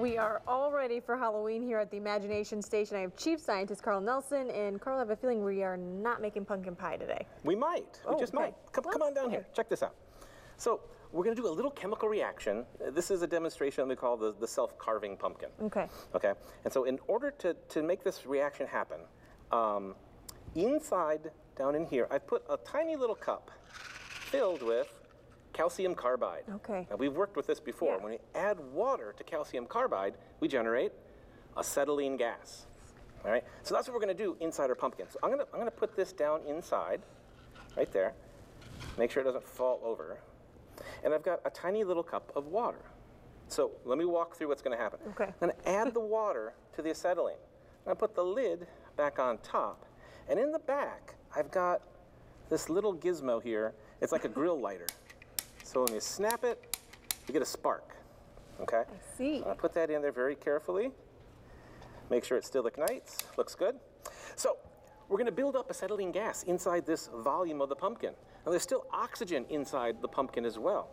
We are all ready for Halloween here at the Imagination Station. I have Chief Scientist Carl Nelson, and Carl, I have a feeling we are not making pumpkin pie today. We might. Oh, we just might. Come on down here. Check this out. So we're going to do a little chemical reaction. This is a demonstration we call the self-carving pumpkin. Okay. Okay. And so in order to make this reaction happen, inside, down in here, I put a tiny little cup filled with calcium carbide. Okay. Now, we've worked with this before. Yeah. When we add water to calcium carbide, we generate acetylene gas. All right. So that's what we're going to do inside our pumpkin. So I'm going to put this down inside, right there. Make sure it doesn't fall over. And I've got a tiny little cup of water. So let me walk through what's going to happen. Okay. I'm going to add the water to the acetylene. I'm going to put the lid back on top. And in the back, I've got this little gizmo here. It's like a grill lighter. So when you snap it, you get a spark, okay? I see. So I put that in there very carefully. Make sure it still ignites. Looks good. So we're going to build up acetylene gas inside this volume of the pumpkin. Now, there's still oxygen inside the pumpkin as well.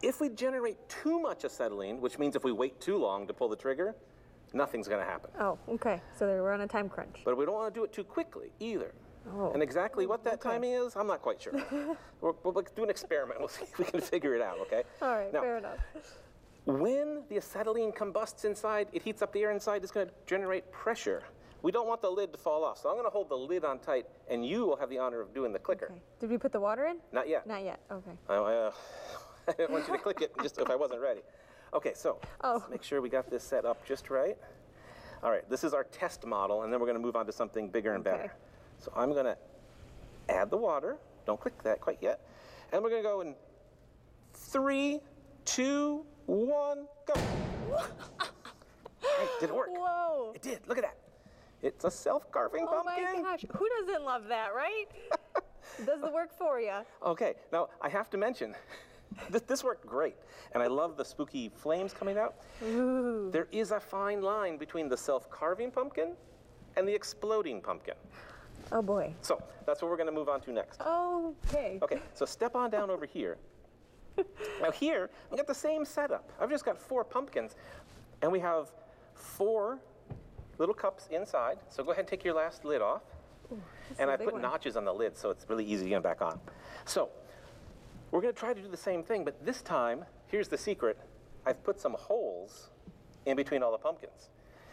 If we generate too much acetylene, which means if we wait too long to pull the trigger, nothing's going to happen. Oh, okay. So we're on a time crunch. But we don't want to do it too quickly either. Oh. And exactly what that timing is, I'm not quite sure. We'll do an experiment. We'll see if we can figure it out, okay? All right, now, fair enough. When the acetylene combusts inside, it heats up the air inside. It's going to generate pressure. We don't want the lid to fall off, so I'm going to hold the lid on tight, and you will have the honor of doing the clicker. Okay. Did we put the water in? Not yet. Not yet, okay. I didn't want you to click it just if I wasn't ready. Okay, so let's make sure we got this set up just right. All right, this is our test model, and then we're going to move on to something bigger and better. So I'm going to add the water. Don't click that quite yet. And we're going to go in 3, 2, 1, go. Hey, did it work? Whoa. It did. Look at that. It's a self-carving pumpkin. Oh, my gosh. Who doesn't love that, right? It does the work for you. Okay. Now, I have to mention, this worked great. And I love the spooky flames coming out. Ooh. There is a fine line between the self-carving pumpkin and the exploding pumpkin. Oh, boy. So that's what we're going to move on to next. Okay. Okay, so step on down over here. Now here, we got the same setup. I've just got 4 pumpkins, and we have 4 little cups inside. So go ahead and take your last lid off. Ooh, and I put notches on the lid, so it's really easy to get back on. So we're going to try to do the same thing, but this time, here's the secret. I've put some holes in between all the pumpkins.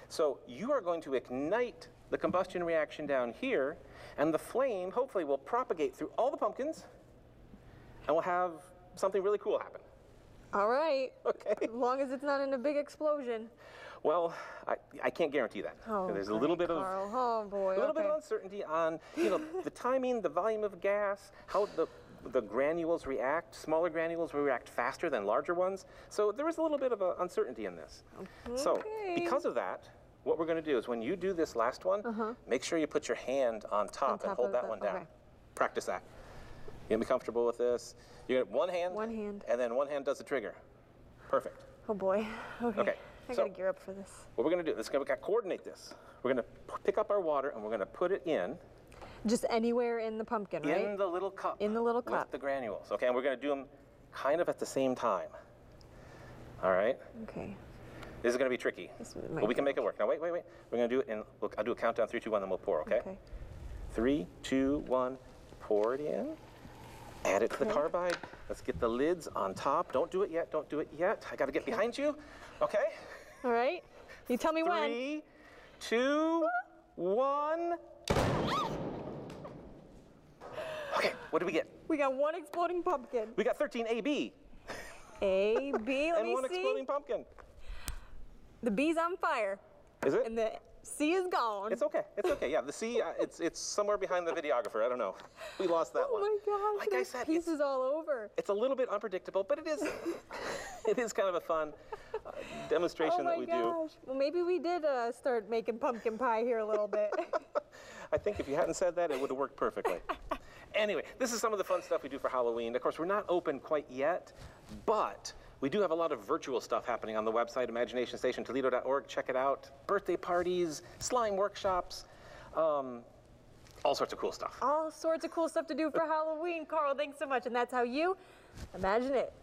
So you are going to ignite the combustion reaction down here, and the flame hopefully will propagate through all the pumpkins, and we'll have something really cool happen. All right. Okay. As long as it's not in a big explosion. Well, I can't guarantee that. Oh, there's a little bit of a little bit of uncertainty on the timing, the volume of gas, how the granules react. Smaller granules will react faster than larger ones. So there is a little bit of uncertainty in this. Okay. So because of that, what we're going to do is when you do this last one, make sure you put your hand on top and hold that one down. Okay. Practice that. You're going to be comfortable with this. You're going to one hand. And then one hand does the trigger. Perfect. Oh, boy. Okay. I got to gear up for this. What we're going to do is we've got to coordinate this. We're going to pick up our water, and we're going to put it in. Just anywhere in the pumpkin, right? In the little cup. In the little cup. With the granules. Okay, and we're going to do them kind of at the same time. All right? Okay. This is going to be tricky, but we can make it work. Now, wait. We're going to do it in, look, I'll do a countdown, 3, 2, 1, then we'll pour, okay? Okay. 3, 2, 1, pour it in. Add it to the carbide. Let's get the lids on top. Don't do it yet. I got to get behind you, okay? All right. You tell me when. 3, 2, 1. Okay, what did we get? We got 1 exploding pumpkin. We got 13 AB. AB, let me see. And 1 exploding pumpkin. The B's on fire. Is it? And the C is gone. It's okay. Yeah, the C, it's somewhere behind the videographer. I don't know. We lost that one. Oh, my gosh. Like I said, pieces all over. It's a little bit unpredictable, but it is kind of a fun demonstration that we do. Oh, my gosh. Well, maybe we did start making pumpkin pie here a little bit. I think if you hadn't said that, it would have worked perfectly. Anyway, this is some of the fun stuff we do for Halloween. Of course, we're not open quite yet, but we do have a lot of virtual stuff happening on the website, imaginationstationtoledo.org. Check it out. Birthday parties, slime workshops, all sorts of cool stuff. All sorts of cool stuff to do for Halloween. Carl, thanks so much. And that's how you imagine it.